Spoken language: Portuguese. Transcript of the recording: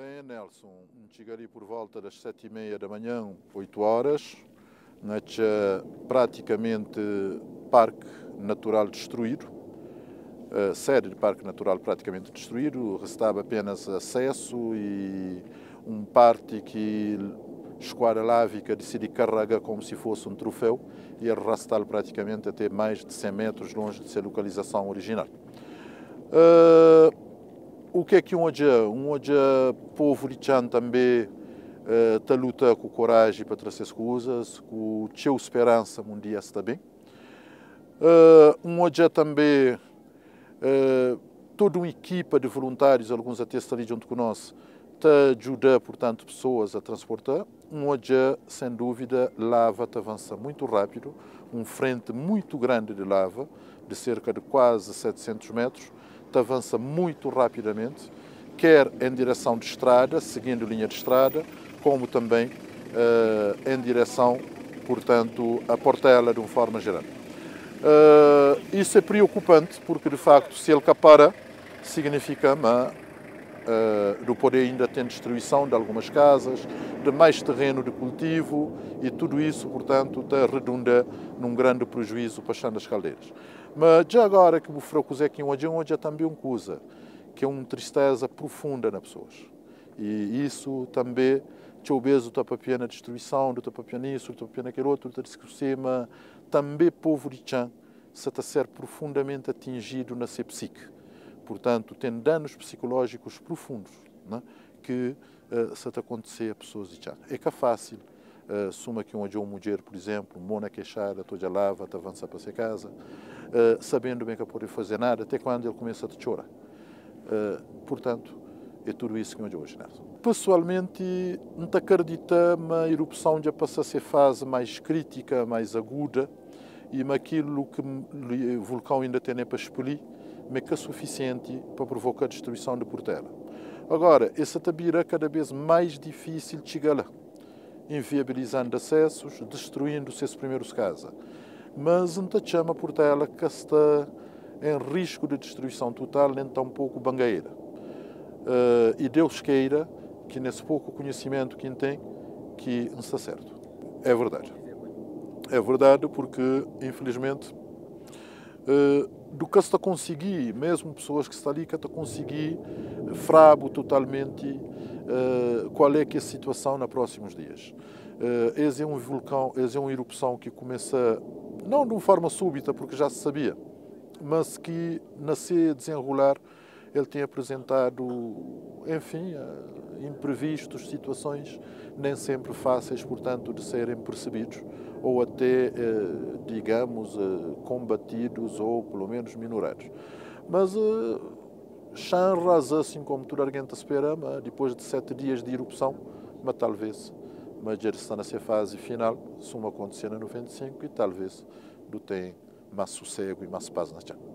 Bem Nelson, chega ali por volta das 7h30 da manhã, 8 horas, praticamente parque natural destruído, sede de parque natural praticamente destruído, restava apenas acesso e um parte que esquadra lávica decidi carregar como se fosse um troféu e arrastá-lo praticamente até mais de 100 metros longe de sua localização original. O que é que um povo de Chã também está luta com coragem para trazer as coisas, com a sua esperança um dia está bem. Também toda uma equipa de voluntários, alguns até estão ali junto conosco, está a ajudar, portanto, pessoas a transportar. Sem dúvida, lava está avançando muito rápido, frente muito grande de lava, de cerca de quase 700 metros, avança muito rapidamente, quer em direção de estrada, seguindo linha de estrada, como também em direção, portanto, à Portela, de uma forma geral. Isso é preocupante, porque, de facto, se ele capara, significa do poder ainda tem destruição de algumas casas, de mais terreno de cultivo e tudo isso, portanto, está redunda num grande prejuízo para Chã das Caldeiras. Mas já agora que o Froco Zequim hoje é também uma coisa, que é uma tristeza profunda nas pessoas. E isso também, o obeso está para a destruição, está para nisso, está para aquele outro, está para também o povo de Chã está a ser profundamente atingido na sua psique. Portanto, tem danos psicológicos profundos, né, que se acontecer a pessoas de Chã. É que é fácil, suma que uma mulher, por exemplo, mona queixada, toda a lava, está avançar para sua casa, sabendo bem que pode fazer nada, até quando ele começa a chorar. Portanto, é tudo isso que eu hoje, Nelson. Pessoalmente, não acredito que a erupção já passa a ser fase mais crítica, mais aguda, e aquilo que o vulcão ainda tem para expelir, mas que é suficiente para provocar a destruição da Portela. Agora, essa tabira é cada vez mais difícil de chegar lá, inviabilizando acessos, destruindo-se as primeiros casas. Mas não te chama a Portela que está em risco de destruição total, nem tampouco bangueira. E Deus queira que nesse pouco conhecimento que tem, que não está certo. É verdade. É verdade porque, infelizmente, do que está conseguir, mesmo pessoas que estão ali, que está conseguir frabo totalmente qual é que é a situação nos próximos dias. Esse é um vulcão, esse é uma erupção que começa, não de uma forma súbita, porque já se sabia, mas que nascer desenrolar, ele tem apresentado, enfim, imprevistos, situações nem sempre fáceis, portanto, de serem percebidos ou até, digamos, combatidos ou, pelo menos, minorados. Mas Chã rasa, assim como toda alguém te espera, mas depois de 7 dias de erupção, mas talvez, mas já está nessa fase final, se uma acontecer em 95, e talvez do tem mais sossego e mais paz na Chã.